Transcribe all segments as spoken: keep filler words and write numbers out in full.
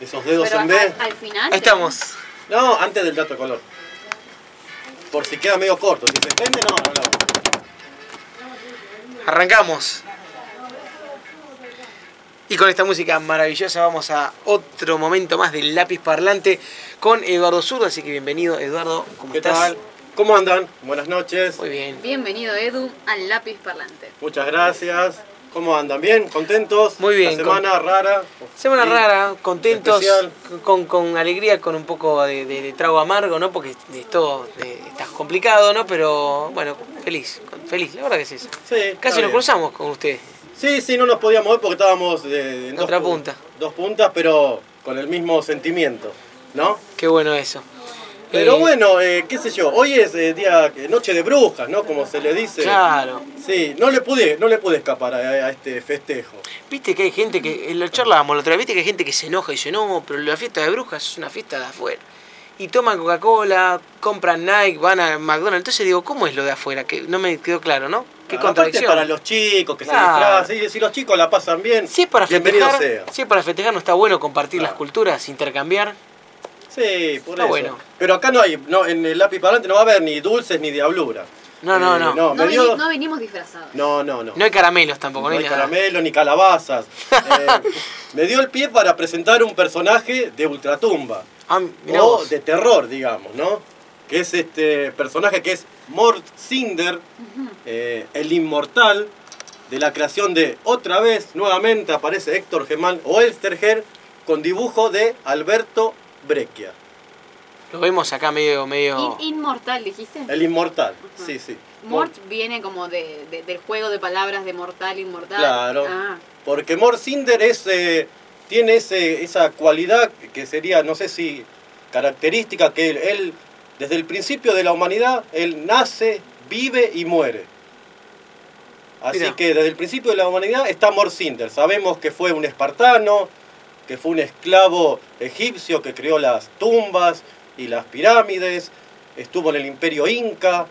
esos dedos pero en acá, B. Al final. Ahí estamos. No, antes del dato de color. Por si queda medio corto. Si se extiende, no, no, no. Arrancamos. Y con esta música maravillosa vamos a otro momento más del Lápiz Parlante con Eduardo Zurdo. Así que bienvenido, Eduardo. ¿Cómo ¿Qué estás? Tal? ¿Cómo andan? Buenas noches. Muy bien. Bienvenido, Edu, al Lápiz Parlante. Muchas gracias. ¿Cómo andan? ¿Bien? ¿Contentos? Muy bien. Una semana con... rara. Semana sí. rara, contentos, con, con alegría, con un poco de, de, de trago amargo, ¿no? Porque esto está complicado, ¿no? Pero bueno, feliz, feliz, la verdad que es eso. Sí, casi nos cruzamos con ustedes. Sí, sí, no nos podíamos ver porque estábamos de, en otra dos, punta. Dos puntas, pero con el mismo sentimiento, ¿no? Qué bueno eso. Pero eh, bueno, eh, qué sé yo, hoy es eh, día noche de brujas, ¿no? Como se le dice. Claro. Sí, no le pude, no le pude escapar a, a este festejo. Viste que hay gente que, lo charlábamos la otra vez, viste que hay gente que se enoja y dice, no, pero la fiesta de brujas es una fiesta de afuera. Y toman Coca-Cola, compran Nike, van a McDonald's. Entonces digo, ¿cómo es lo de afuera? Que no me quedó claro, ¿no? Qué ah, contradicción. Aparte para los chicos, que claro. se disfrazan. Si los chicos la pasan bien, si es para bienvenido festejar, sea. Si es para festejar, no está bueno compartir claro. las culturas, intercambiar. Sí, por está eso. Bueno. Pero acá no hay, no, en el Lápiz Parlante no va a haber ni dulces ni diablura. No, no, eh, no. No, no, veni dio... no venimos disfrazados. No, no, no. No hay caramelos tampoco. No, no hay caramelos ni calabazas. eh, me dio el pie para presentar un personaje de Ultratumba. Ah, o vos. De terror, digamos, ¿no? Que es este personaje que es Mort Cinder, uh-huh. eh, el inmortal de la creación de otra vez, nuevamente aparece Héctor Germán Oesterheld con dibujo de Alberto Breccia. Lo vemos acá medio... medio... In inmortal, dijiste. El inmortal, uh-huh. sí, sí. Mort, Mort viene como de, de, del juego de palabras de mortal, inmortal. Claro, ah. porque Mort Cinder es... Eh, tiene ese, esa cualidad que sería, no sé si característica, que él, él, desde el principio de la humanidad, él nace, vive y muere. Así Mira. que desde el principio de la humanidad está Mort Cinder. Sabemos que fue un espartano, que fue un esclavo egipcio que creó las tumbas y las pirámides, estuvo en el imperio inca,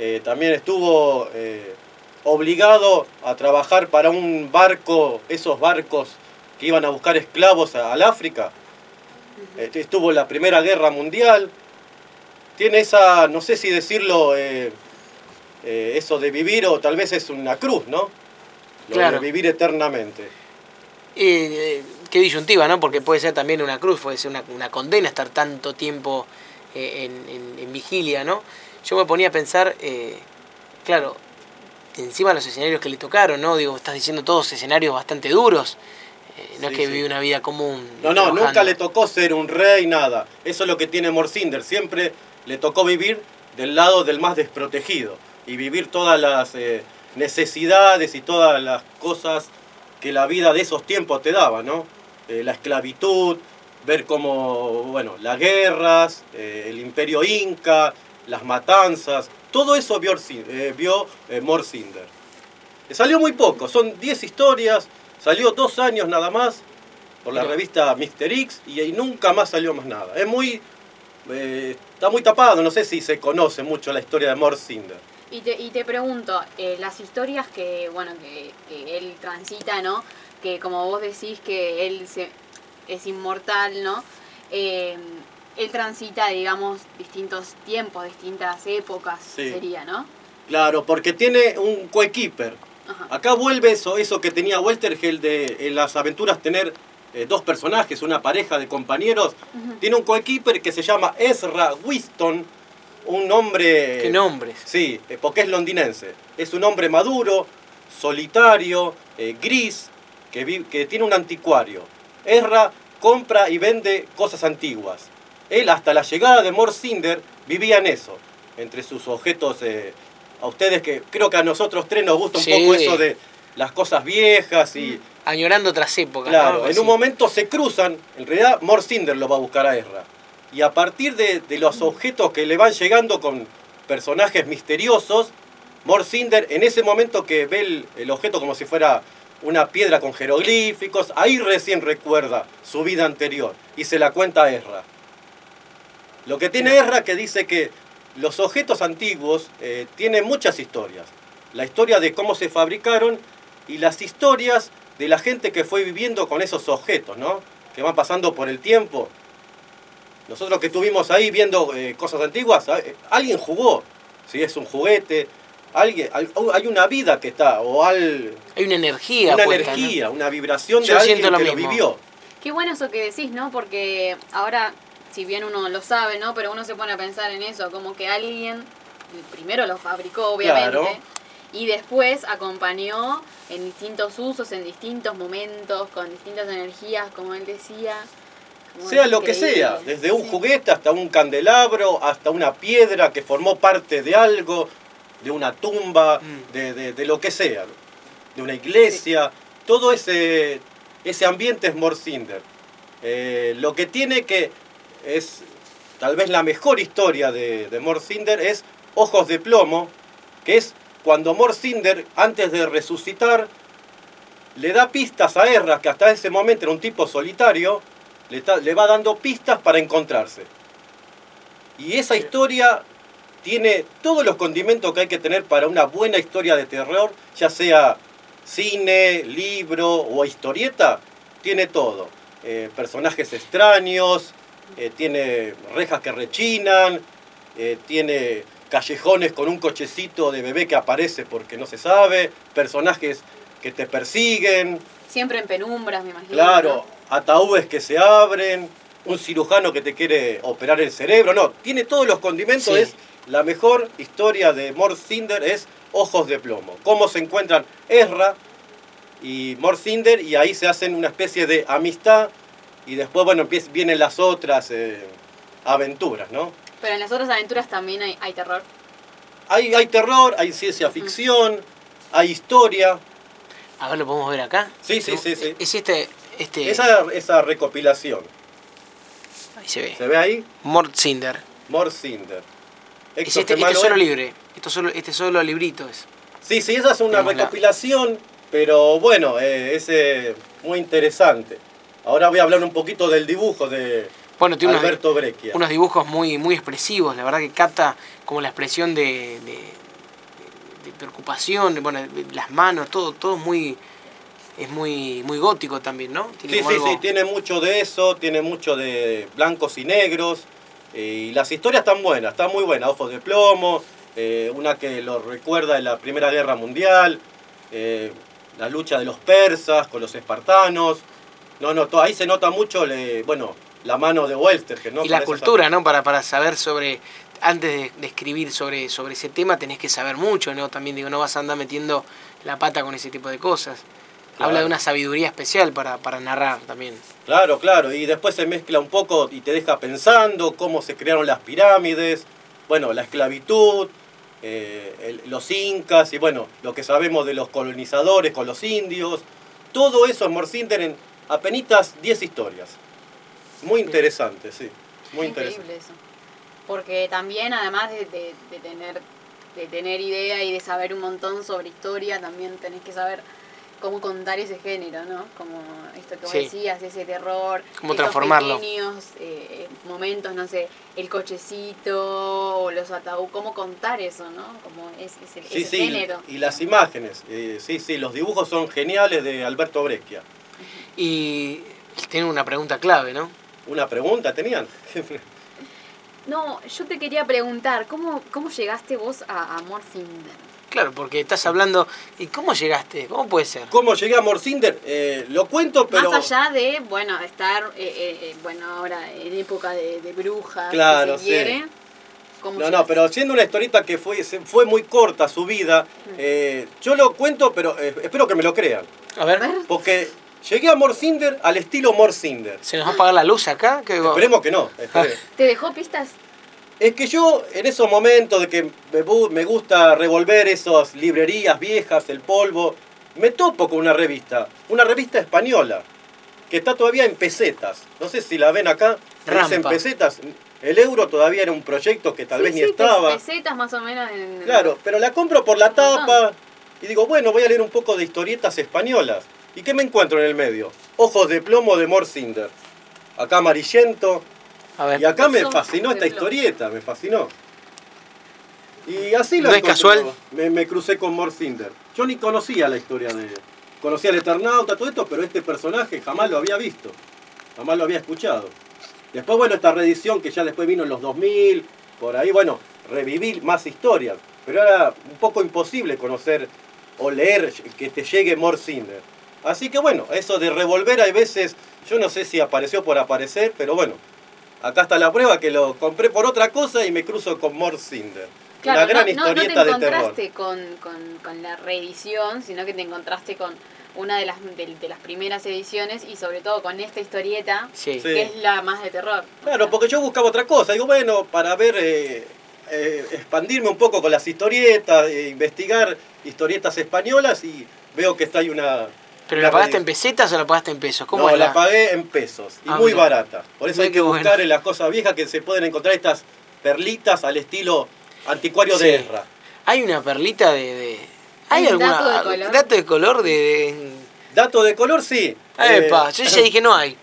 eh, también estuvo eh, obligado a trabajar para un barco, esos barcos que iban a buscar esclavos al África. Estuvo en la Primera Guerra Mundial. Tiene esa, no sé si decirlo, eh, eh, eso de vivir, o tal vez es una cruz, ¿no? Lo claro. de vivir eternamente. Eh, eh, qué disyuntiva, ¿no? Porque puede ser también una cruz, puede ser una, una condena estar tanto tiempo eh, en, en, en vigilia, ¿no? Yo me ponía a pensar, eh, claro, encima los escenarios que le tocaron, ¿no? Digo, estás diciendo todos escenarios bastante duros. No sí, es que sí. vive una vida común. No, no, trabajando. Nunca le tocó ser un rey, nada. Eso es lo que tiene Mort Cinder. Siempre le tocó vivir del lado del más desprotegido. Y vivir todas las eh, necesidades y todas las cosas que la vida de esos tiempos te daba, ¿no? Eh, la esclavitud, ver cómo, bueno, las guerras, eh, el imperio inca, las matanzas. Todo eso vio, eh, vio eh, Mort Cinder. Eh, salió muy poco, son diez historias. Salió dos años nada más por la Mira. revista Mister X y, y nunca más salió más nada. Es muy eh, está muy tapado, no sé si se conoce mucho la historia de Mort Cinder. Y te, y te pregunto, eh, las historias que bueno que, que él transita, ¿no? Que como vos decís que él se, es inmortal, ¿no? Eh, él transita, digamos, distintos tiempos, distintas épocas, sí. sería, ¿no? Claro, porque tiene un coequiper. Acá vuelve eso, eso que tenía Oesterheld de en las aventuras, tener eh, dos personajes, una pareja de compañeros. Uh-huh. Tiene un coequiper que se llama Ezra Winston, un hombre... ¿Qué nombres? Sí, eh, porque es londinense. Es un hombre maduro, solitario, eh, gris, que, vi, que tiene un anticuario. Ezra compra y vende cosas antiguas. Él, hasta la llegada de Mort Cinder, vivía en eso, entre sus objetos... Eh, a ustedes, que creo que a nosotros tres nos gusta un sí. poco eso de las cosas viejas y... Añorando otras épocas. Claro, ¿no? En sí. un momento se cruzan, en realidad Mort Cinder lo va a buscar a Ezra. Y a partir de, de los objetos que le van llegando con personajes misteriosos, Mort Cinder en ese momento que ve el, el objeto como si fuera una piedra con jeroglíficos, ahí recién recuerda su vida anterior y se la cuenta a Ezra. Lo que tiene Ezra que dice que los objetos antiguos eh, tienen muchas historias. La historia de cómo se fabricaron y las historias de la gente que fue viviendo con esos objetos, ¿no? que van pasando por el tiempo. Nosotros que estuvimos ahí viendo eh, cosas antiguas, eh, alguien jugó, si es un juguete, alguien, al, hay una vida que está, o al, hay una energía, una puesta, energía, ¿no? Una vibración de alguien que lo vivió. Qué bueno eso que decís, ¿no? Porque ahora, si bien uno lo sabe, ¿no? Pero uno se pone a pensar en eso, como que alguien primero lo fabricó, obviamente, claro. Y después acompañó en distintos usos, en distintos momentos, con distintas energías, como él decía. Sea lo que sea, desde un juguete hasta un candelabro, hasta una piedra que formó parte de algo, de una tumba, de, de, de lo que sea, de una iglesia, todo ese, ese ambiente es Mort Cinder. Eh, lo que tiene que es, tal vez la mejor historia de, de Mort Cinder es Ojos de Plomo, que es cuando Mort Cinder, antes de resucitar, le da pistas a Ezra, que hasta ese momento era un tipo solitario. Le, está, le va dando pistas para encontrarse. Y esa historia tiene todos los condimentos que hay que tener para una buena historia de terror, ya sea cine, libro o historieta, tiene todo. Eh, personajes extraños, eh, tiene rejas que rechinan, eh, tiene callejones con un cochecito de bebé que aparece porque no se sabe, personajes que te persiguen. Siempre en penumbras, me imagino. Claro. ¿No? Ataúdes que se abren, un cirujano que te quiere operar el cerebro, no, tiene todos los condimentos, sí. Es la mejor historia de Mort Cinder, es Ojos de Plomo. Cómo se encuentran Ezra y Mort Cinder y ahí se hacen una especie de amistad y después, bueno, vienen las otras eh, aventuras, ¿no? Pero en las otras aventuras también hay, hay terror. Hay, hay terror, hay ciencia ficción, mm. hay historia. A ver, ¿lo podemos ver acá? Sí, sí, sí, sí. ¿Es este...? Este... Esa, esa recopilación. Ahí se ve. ¿Se ve ahí? Mort Cinder. Mort Cinder. Es este, este solo libre. Esto solo, este solo librito es. Sí, sí, esa es una Tenemos recopilación, la... pero bueno, eh, es eh, muy interesante. Ahora voy a hablar un poquito del dibujo de bueno, tiene Alberto unos, Breccia. Unos dibujos muy, muy expresivos, la verdad que capta como la expresión de, de, de preocupación, bueno, las manos, todo, todo muy... Es muy, muy gótico también, ¿no? Tiene sí, sí, algo... sí, tiene mucho de eso, tiene mucho de blancos y negros. Eh, y las historias están buenas, están muy buenas. Ojos de Plomo, eh, una que lo recuerda de la Primera Guerra Mundial, eh, la lucha de los persas con los espartanos. No, no, ahí se nota mucho le, bueno, la mano de Oesterheld, ¿no? Y la cultura, esas... ¿no? Para, para saber sobre... Antes de, de escribir sobre, sobre ese tema tenés que saber mucho, ¿no? También digo, no vas a andar metiendo la pata con ese tipo de cosas. Claro. Habla de una sabiduría especial para, para narrar también. Claro, claro. Y después se mezcla un poco y te deja pensando cómo se crearon las pirámides, bueno, la esclavitud, eh, el, los incas y bueno, lo que sabemos de los colonizadores con los indios. Todo eso en Mort Cinder en apenitas diez historias. Muy interesante, sí. Muy interesante. Increíble eso. Porque también, además de, de, de, tener, de tener idea y de saber un montón sobre historia, también tenés que saber... cómo contar ese género, ¿no? Como esto que vos sí. decías, ese terror, cómo transformarlo. Pequeños eh, momentos, no sé, el cochecito, o los ataúdes, cómo contar eso, ¿no? Como es, es el, sí, ese sí, género. Y las imágenes, eh, sí, sí, los dibujos son geniales de Alberto Breccia. Y tienen una pregunta clave, ¿no? ¿Una pregunta tenían? No, yo te quería preguntar, ¿cómo, cómo llegaste vos a, a Mort Cinder? Claro, porque estás hablando... ¿Y cómo llegaste? ¿Cómo puede ser? ¿Cómo llegué a Mort Cinder? Eh, lo cuento, pero... Más allá de, bueno, estar, eh, eh, bueno, ahora en época de, de brujas, claro, si se quiere. Sí. ¿Cómo no, llegaste? No, pero siendo una historieta que fue, fue muy corta su vida, eh, yo lo cuento, pero eh, espero que me lo crean. A ver. Porque llegué a Mort Cinder al estilo Mort Cinder. ¿Se nos va a apagar la luz acá? ¿Qué? Esperemos que no. Esperemos. ¿Te dejó pistas? Es que yo, en esos momentos de que me, me gusta revolver esas librerías viejas, el polvo, me topo con una revista, una revista española, que está todavía en pesetas. No sé si la ven acá, es en pesetas. El euro todavía era un proyecto que tal sí, vez sí, ni estaba. Pesetas más o menos. En... Claro, pero la compro por la tapa y digo, bueno, voy a leer un poco de historietas españolas. ¿Y qué me encuentro en el medio? Ojos de Plomo de Mort Cinder. Acá amarillento. Ver, y acá me fascinó esta historieta, me fascinó. Y así lo no es casual. Me, me crucé con Mort Cinder. Yo ni conocía la historia de... Conocía al Eternauta, todo esto, pero este personaje jamás lo había visto. Jamás lo había escuchado. Después, bueno, esta reedición que ya después vino en los dos mil, por ahí, bueno, reviví más historia. Pero era un poco imposible conocer o leer que te llegue Mort Cinder. Así que bueno, eso de revolver hay veces, yo no sé si apareció por aparecer, pero bueno, acá está la prueba que lo compré por otra cosa y me cruzo con Mort Cinder. Claro, una gran no, historieta de terror. No te encontraste con, con, con la reedición, sino que te encontraste con una de las, de, de las primeras ediciones y sobre todo con esta historieta, sí, que es la más de terror. Claro, porque yo buscaba otra cosa. Digo, bueno, para ver, eh, eh, expandirme un poco con las historietas, eh, investigar historietas españolas y veo que está ahí una... ¿Pero la pagaste en pesetas o la pagaste en pesos? ¿Cómo no, la... la pagué en pesos y ah, muy mira. barata. Por eso muy hay que buscar bueno. en las cosas viejas que se pueden encontrar estas perlitas al estilo anticuario sí. de Ezra. Hay una perlita de... de... ¿Hay algún dato, dato de color? De, de... ¿Dato de color? Sí. Epa, eh... yo ya dije no hay.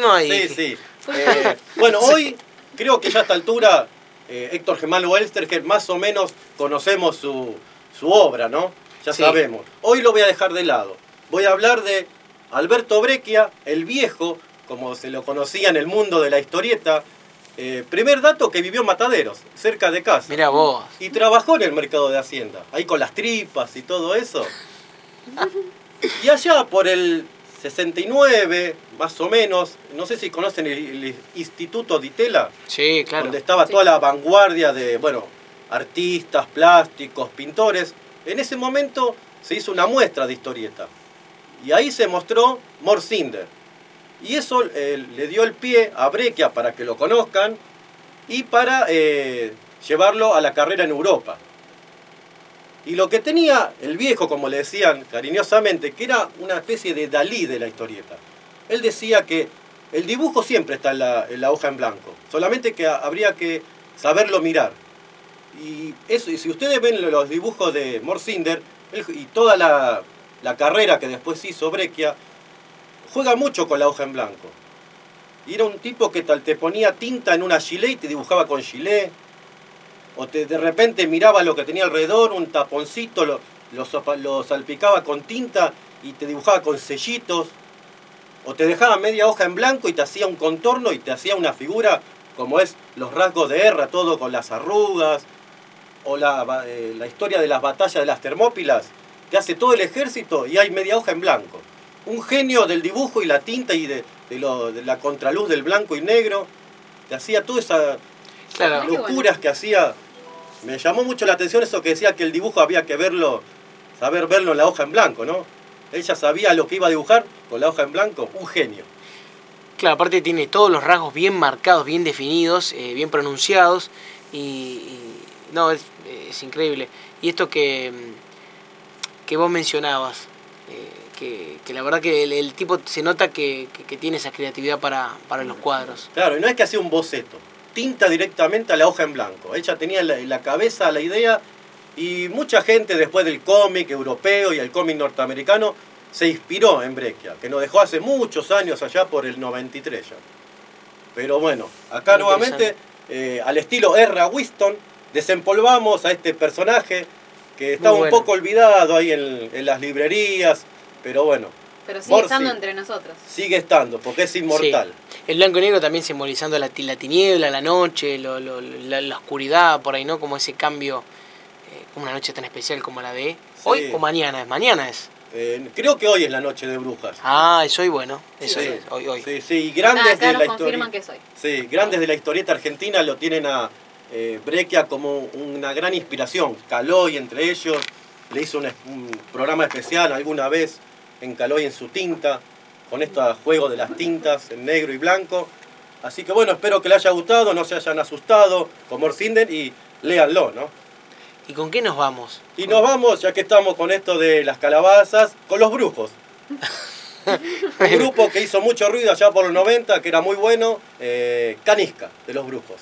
No hay. Sí, sí. Eh, bueno, hoy creo que ya a esta altura eh, Héctor Germán Oesterheld más o menos conocemos su, su obra, ¿no? Ya sí. sabemos. Hoy lo voy a dejar de lado. Voy a hablar de Alberto Breccia, el viejo, como se lo conocía en el mundo de la historieta. Eh, primer dato que vivió en Mataderos, cerca de casa. Mirá vos. Y trabajó en el mercado de Hacienda, ahí con las tripas y todo eso. Y allá por el sesenta y nueve, más o menos, no sé si conocen el, el Instituto Di Tela. Sí, claro. Donde estaba sí. toda la vanguardia de, bueno, artistas, plásticos, pintores. En ese momento se hizo una muestra de historieta. Y ahí se mostró Mort Cinder. Y eso eh, le dio el pie a Breccia para que lo conozcan y para eh, llevarlo a la carrera en Europa. Y lo que tenía el viejo, como le decían cariñosamente, que era una especie de Dalí de la historieta. Él decía que el dibujo siempre está en la, en la hoja en blanco, solamente que habría que saberlo mirar. Y, eso, y si ustedes ven los dibujos de Mort Cinder él, y toda la... la carrera que después hizo Breccia, juega mucho con la hoja en blanco. Y era un tipo que tal te ponía tinta en una gilet y te dibujaba con gilet. O te, de repente miraba lo que tenía alrededor, un taponcito, lo, lo, lo salpicaba con tinta y te dibujaba con sellitos. O te dejaba media hoja en blanco y te hacía un contorno y te hacía una figura como es los rasgos de Ezra, todo con las arrugas. O la, eh, la historia de las batallas de las Termópilas. Te hace todo el ejército y hay media hoja en blanco. Un genio del dibujo y la tinta y de, de, lo, de la contraluz del blanco y negro. Te hacía todas esas claro. locuras que hacía. Me llamó mucho la atención eso que decía que el dibujo había que verlo, saber verlo en la hoja en blanco, ¿no? Ella sabía lo que iba a dibujar con la hoja en blanco. Un genio. Claro, aparte tiene todos los rasgos bien marcados, bien definidos, eh, bien pronunciados. Y, y no, es, es increíble. Y esto que... que vos mencionabas, eh, que, que la verdad que el, el tipo se nota que, que, que tiene esa creatividad para, para los cuadros. Claro, y no es que hacía un boceto, tinta directamente a la hoja en blanco. Ella tenía en la, en la cabeza la idea y mucha gente después del cómic europeo y el cómic norteamericano se inspiró en Breccia, que nos dejó hace muchos años allá por el noventa y tres ya. Pero bueno, acá nuevamente, eh, al estilo Ezra Winston, desempolvamos a este personaje que estaba bueno. un poco olvidado ahí en, en las librerías, pero bueno. Pero sigue Mort estando entre nosotros. Sigue estando, porque es inmortal. Sí. El blanco y negro también simbolizando la, la tiniebla, la noche, lo, lo, la, la oscuridad, por ahí, ¿no? Como ese cambio, eh, como una noche tan especial como la de sí. hoy o mañana es. Mañana es. Eh, creo que hoy es la noche de brujas. Ah, es hoy, bueno. Eso sí. es hoy. hoy. Sí, sí, grandes ah, acá de nos la confirman que es hoy. Sí, grandes de la historieta argentina lo tienen a... Eh, Breccia como una gran inspiración. Caloi entre ellos le hizo un, un programa especial alguna vez en Caloi en su tinta con este juego de las tintas en negro y blanco, así que bueno, espero que les haya gustado, no se hayan asustado con Mort Cinder y léanlo, ¿no? ¿Y con qué nos vamos? Y nos vamos, ya que estamos con esto de las calabazas, con los brujos. Un grupo que hizo mucho ruido allá por los noventa, que era muy bueno, eh, Canisca de los Brujos.